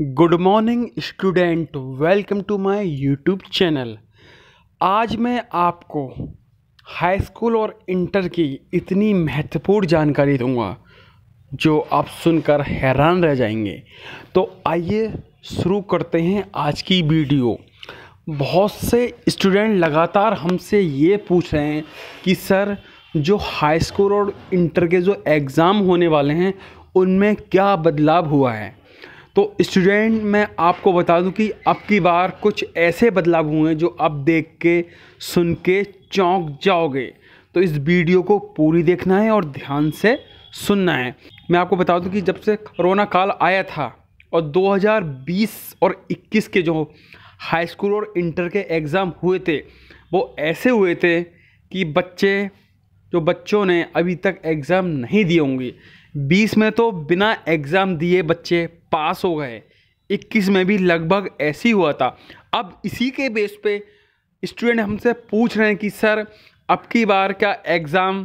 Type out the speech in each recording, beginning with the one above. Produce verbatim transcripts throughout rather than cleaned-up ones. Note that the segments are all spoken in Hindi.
Good morning student, welcome to my YouTube channel. आज मैं आपको हाई स्कूल और इंटर की इतनी महत्वपूर्ण जानकारी दूंगा जो आप सुनकर हैरान रह जाएंगे। तो आइए शुरू करते हैं आज की वीडियो। बहुत से स्टूडेंट लगातार हमसे ये पूछ रहे हैं कि सर जो हाई स्कूल और इंटर के जो एग्ज़ाम होने वाले हैं उनमें क्या बदलाव हुआ है। तो स्टूडेंट मैं आपको बता दूं कि अब की बार कुछ ऐसे बदलाव हुए हैं जो आप देख के सुन के चौंक जाओगे। तो इस वीडियो को पूरी देखना है और ध्यान से सुनना है। मैं आपको बता दूं कि जब से कोरोना काल आया था और दो हज़ार बीस और इक्कीस के जो हाई स्कूल और इंटर के एग्ज़ाम हुए थे वो ऐसे हुए थे कि बच्चे जो बच्चों ने अभी तक एग्ज़ाम नहीं दिए होंगे, बीस में तो बिना एग्ज़ाम दिए बच्चे पास हो गए, इक्कीस में भी लगभग ऐसे ही हुआ था। अब इसी के बेस पे स्टूडेंट हमसे पूछ रहे हैं कि सर अब की बार क्या एग्ज़ाम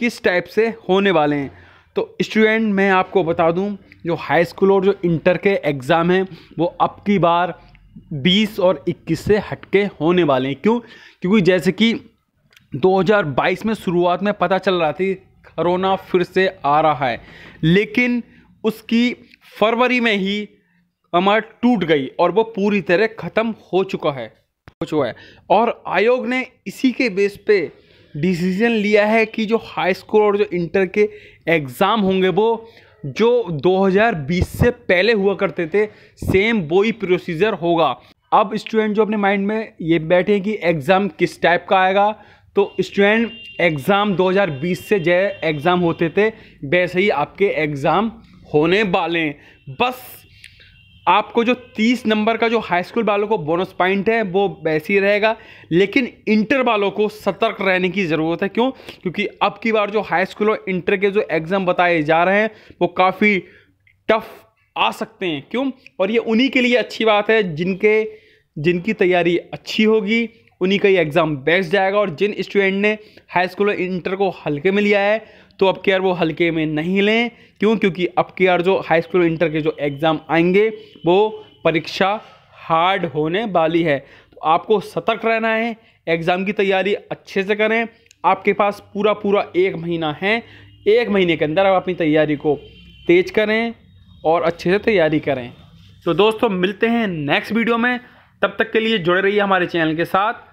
किस टाइप से होने वाले हैं। तो स्टूडेंट मैं आपको बता दूं जो हाई स्कूल और जो इंटर के एग्ज़ाम हैं वो अब की बार बीस और इक्कीस से हटके होने वाले हैं। क्यों? क्योंकि जैसे कि दो हज़ार बाईस में शुरुआत में पता चल रहा थी कोरोना फिर से आ रहा है, लेकिन उसकी फरवरी में ही कमर टूट गई और वो पूरी तरह ख़त्म हो चुका है हो चुका है और आयोग ने इसी के बेस पे डिसीजन लिया है कि जो हाई स्कूल और जो इंटर के एग्ज़ाम होंगे वो जो दो हज़ार बीस से पहले हुआ करते थे सेम वो ही प्रोसीजर होगा। अब स्टूडेंट जो अपने माइंड में ये बैठे हैं कि एग्ज़ाम किस टाइप का आएगा, तो स्टूडेंट एग्ज़ाम दो हज़ार बीस से जय एग्ज़ाम होते थे वैसे ही आपके एग्ज़ाम होने वाले हैं। बस आपको जो तीस नंबर का जो हाई स्कूल वालों को बोनस पॉइंट है वो वैसे ही रहेगा, लेकिन इंटर वालों को सतर्क रहने की ज़रूरत है। क्यों? क्योंकि अब की बार जो हाई स्कूल और इंटर के जो एग्ज़ाम बताए जा रहे हैं वो काफ़ी टफ आ सकते हैं। क्यों? और ये उन्हीं के लिए अच्छी बात है जिनके जिनकी तैयारी अच्छी होगी, उन्हीं का ये एग्ज़ाम बेस्ट जाएगा। और जिन स्टूडेंट ने हाई स्कूल और इंटर को हल्के में लिया है तो अब के यार वो हल्के में नहीं लें। क्यों? क्योंकि अब के यार जो हाई स्कूल और इंटर के जो एग्ज़ाम आएंगे वो परीक्षा हार्ड होने वाली है। तो आपको सतर्क रहना है, एग्ज़ाम की तैयारी अच्छे से करें। आपके पास पूरा पूरा एक महीना है, एक महीने के अंदर आप अपनी तैयारी को तेज करें और अच्छे से तैयारी करें। तो दोस्तों मिलते हैं नेक्स्ट वीडियो में, तब तक के लिए जुड़े रहिए हमारे चैनल के साथ